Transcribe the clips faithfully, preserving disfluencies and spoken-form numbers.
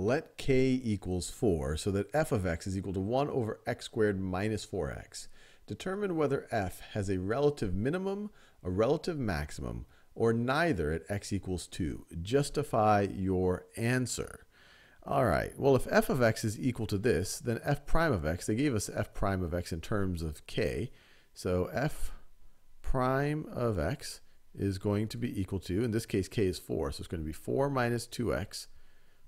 let k equals four so that f of x is equal to one over x squared minus four x. Determine whether f has a relative minimum, a relative maximum, or neither at x equals two. Justify your answer. All right, well, if f of x is equal to this, then f prime of x, they gave us f prime of x in terms of k. So f prime of x is going to be equal to, in this case, k is four. So it's going to be four minus two x,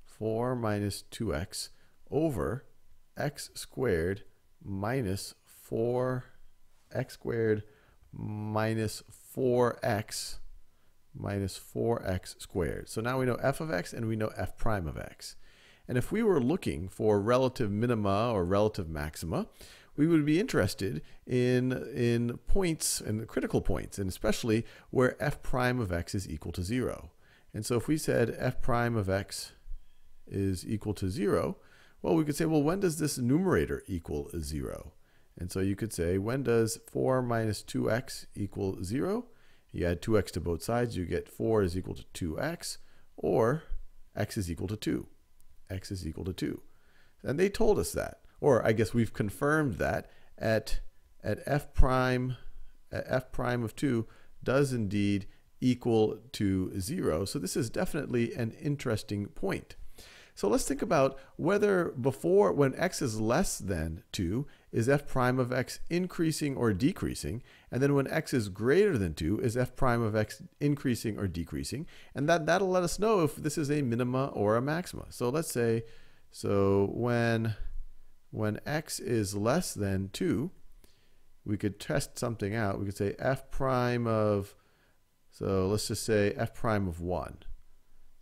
four minus two x over x squared minus four, x squared minus four x minus four x squared. So now we know f of x and we know f prime of x. And if we were looking for relative minima or relative maxima, we would be interested in, in points, in critical points, and especially where f prime of x is equal to zero. And so if we said f prime of x is equal to zero, well, we could say, well, when does this numerator equal zero? And so you could say, when does four minus two x equal zero? You add two x to both sides, you get four is equal to two x, or x is equal to two. X is equal to two. And they told us that, or I guess we've confirmed that at, at f prime, at f prime of two does indeed equal to zero. So this is definitely an interesting point. So let's think about whether before, when x is less than two, is f prime of x increasing or decreasing? And then when x is greater than two, is f prime of x increasing or decreasing? And that, that'll let us know if this is a minima or a maxima. So let's say, so when, when x is less than two, we could test something out. We could say f prime of, so let's just say f prime of one.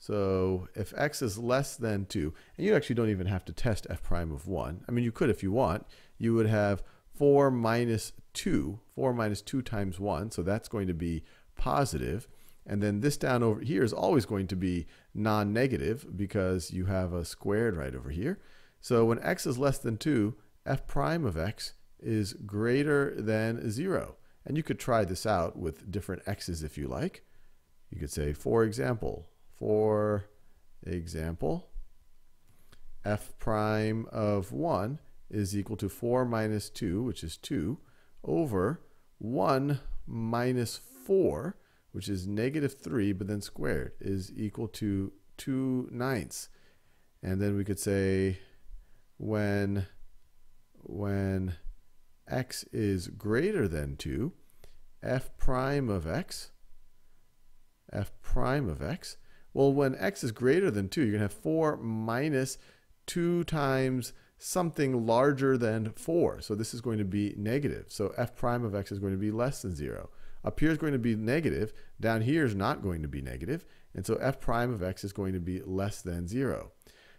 So if x is less than two, and you actually don't even have to test f prime of one. I mean, you could if you want. You would have four minus two, four minus two times one, so that's going to be positive. And then this down over here is always going to be non-negative because you have a squared right over here. So when x is less than two, f prime of x is greater than zero. And you could try this out with different x's if you like. You could say, for example, For example, f prime of one is equal to four minus two, which is two, over one minus four, which is negative three, but then squared, is equal to two ninths. And then we could say when, when x is greater than two, f prime of x, f prime of x, well, when x is greater than two, you're going to have four minus two times something larger than four. So this is going to be negative. So f prime of x is going to be less than zero. Up here is going to be negative. Down here is not going to be negative. And so f prime of x is going to be less than zero.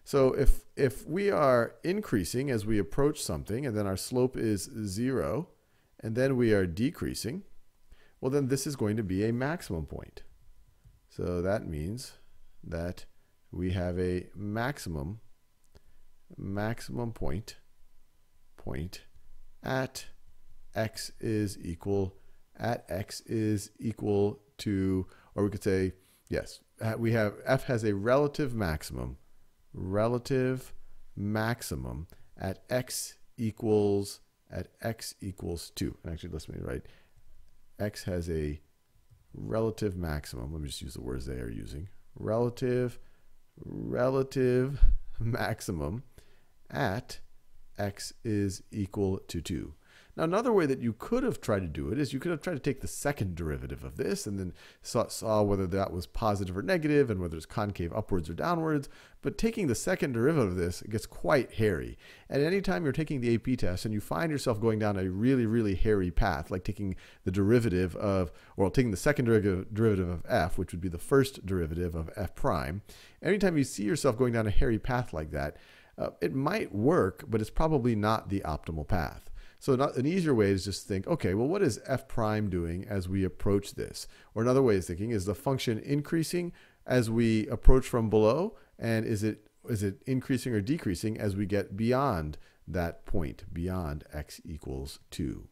So if, if we are increasing as we approach something, and then our slope is zero, and then we are decreasing, well, then this is going to be a maximum point. So that means that we have a maximum, maximum point, point at x is equal, at x is equal to, or we could say, yes, we have, f has a relative maximum, relative maximum at x equals, at x equals two. And actually, let me write, x has a relative maximum, let me just use the words they are using, relative, relative maximum at x is equal to two. Now, another way that you could have tried to do it is you could have tried to take the second derivative of this and then saw, saw whether that was positive or negative and whether it's concave upwards or downwards. But taking the second derivative of this gets quite hairy. And anytime you're taking the A P test and you find yourself going down a really, really hairy path, like taking the derivative of, or taking the second derivative of f, which would be the first derivative of f prime, anytime you see yourself going down a hairy path like that, uh, it might work, but it's probably not the optimal path. So not, an easier way is just think, okay, well, what is f prime doing as we approach this? Or another way of thinking, is the function increasing as we approach from below? And is it, is it increasing or decreasing as we get beyond that point, beyond x equals two?